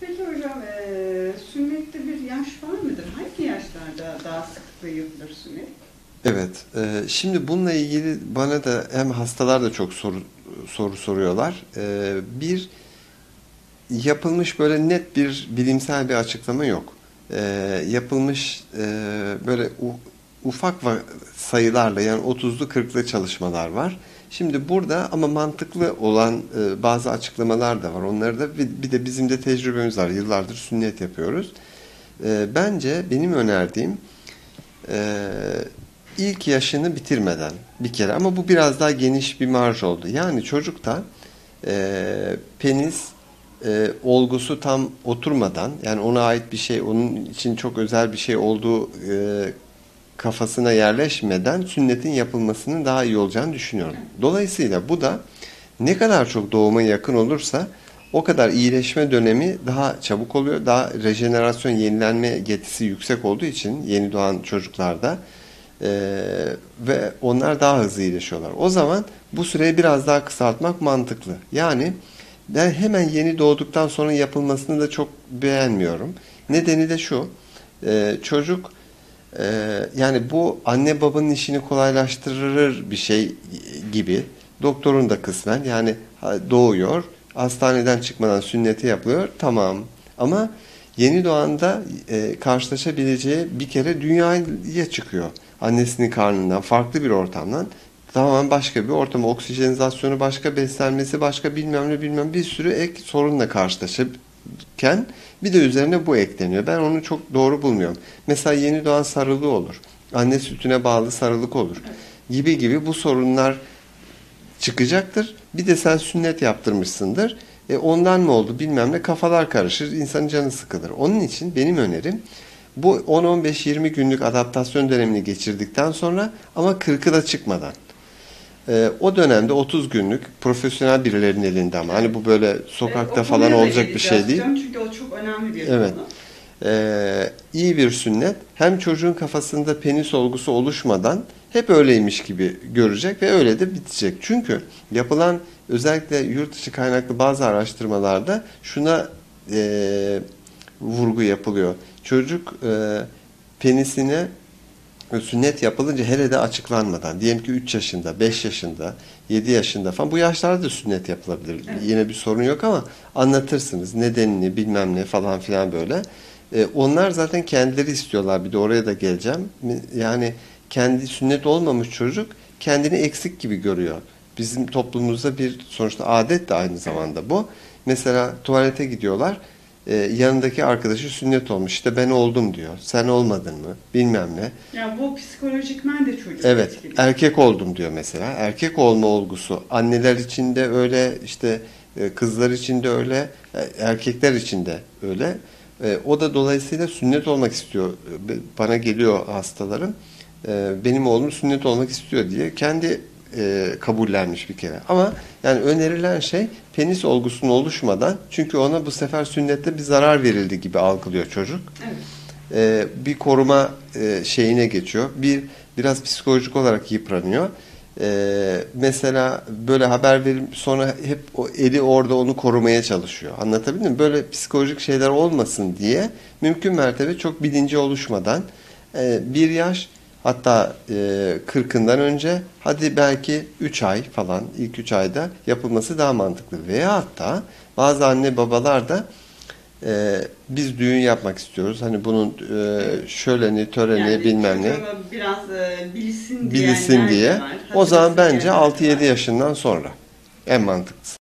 Peki hocam, sünnette bir yaş var mıdır? Hangi yaşlarda daha sıklıkla yapılır sünnet? Evet, şimdi bununla ilgili bana da hem hastalar da çok soru soruyorlar. Bir yapılmış böyle net bir bilimsel bir açıklama yok. Yapılmış böyle ufak sayılarla, yani 30'lu 40'lı çalışmalar var. Şimdi burada ama mantıklı olan bazı açıklamalar da var. Onları da bir de bizim de tecrübemiz var. Yıllardır sünnet yapıyoruz. Bence benim önerdiğim ilk yaşını bitirmeden bir kere, ama bu biraz daha geniş bir marj oldu. Yani çocukta penis olgusu tam oturmadan, yani ona ait bir şey, onun için çok özel bir şey olduğu kafasına yerleşmeden sünnetin yapılmasının daha iyi olacağını düşünüyorum. Dolayısıyla bu da ne kadar çok doğuma yakın olursa o kadar iyileşme dönemi daha çabuk oluyor. Daha rejenerasyon, yenilenme getisi yüksek olduğu için yeni doğan çocuklarda ve onlar daha hızlı iyileşiyorlar. O zaman bu süreyi biraz daha kısaltmak mantıklı. Yani ben hemen yeni doğduktan sonra yapılmasını da çok beğenmiyorum. Nedeni de şu, çocuk yani bu anne babanın işini kolaylaştırır bir şey gibi. Doktorun da kısmen, yani doğuyor, hastaneden çıkmadan sünneti yapılıyor, tamam. Ama yeni doğanda karşılaşabileceği bir kere dünyaya çıkıyor. Annesinin karnından, farklı bir ortamdan, tamamen başka bir ortam, oksijenizasyonu başka, beslenmesi başka, bilmem ne bilmem, bir sürü ek sorunla karşılaşırken bir de üzerine bu ekleniyor. Ben onu çok doğru bulmuyorum. Mesela yeni doğan sarılığı olur. Anne sütüne bağlı sarılık olur. Gibi gibi bu sorunlar çıkacaktır. Bir de sen sünnet yaptırmışsındır. Ondan mı oldu bilmem ne, kafalar karışır, insanın canı sıkılır. Onun için benim önerim, bu 10-15-20 günlük adaptasyon dönemini geçirdikten sonra, ama 40'ı da çıkmadan. O dönemde 30 günlük profesyonel birilerinin elinde, ama hani bu böyle sokakta falan olacak bir şey değil. Çünkü o çok önemli bir konu. İyi bir sünnet, hem çocuğun kafasında penis olgusu oluşmadan hep öyleymiş gibi görecek ve öyle de bitecek. Çünkü yapılan özellikle yurt dışı kaynaklı bazı araştırmalarda şuna vurgu yapılıyor. Çocuk penisine sünnet yapılınca, hele de açıklanmadan, diyelim ki 3 yaşında, 5 yaşında, 7 yaşında falan, bu yaşlarda da sünnet yapılabilir. Evet. Yine bir sorun yok, ama anlatırsınız nedenini, bilmem ne falan filan böyle. Onlar zaten kendileri istiyorlar, bir de oraya da geleceğim. Yani kendi sünnet olmamış çocuk kendini eksik gibi görüyor. Bizim toplumumuzda bir sonuçta adet de aynı zamanda bu. Mesela tuvalete gidiyorlar. Yanındaki arkadaşı sünnet olmuş, işte ben oldum diyor, sen olmadın mı bilmem ne. Ya bu psikolojikmen de çocuk. Evet, etkili. Erkek oldum diyor mesela. Erkek olma olgusu anneler için de öyle, işte kızlar için de öyle, erkekler için de öyle. O da dolayısıyla sünnet olmak istiyor. Bana geliyor hastalarım, benim oğlum sünnet olmak istiyor diye kendi kabullenmiş bir kere. Ama yani önerilen şey, penis olgusunun oluşmadan, çünkü ona bu sefer sünnette bir zarar verildi gibi algılıyor çocuk. Evet. Bir koruma şeyine geçiyor. Biraz psikolojik olarak yıpranıyor. Mesela böyle haber verip sonra hep o eli orada, onu korumaya çalışıyor. Anlatabildim mi? Böyle psikolojik şeyler olmasın diye mümkün mertebe çok bilinci oluşmadan bir yaş, hatta 40'ından önce, hadi belki 3 ay falan, ilk 3 ayda yapılması daha mantıklı. Veya hatta bazı anne babalar da biz düğün yapmak istiyoruz, hani bunun şöleni, töreni, yani bilmem ne, biraz bilsin diye. O zaman bence 6-7 yaşından sonra en mantıklısı.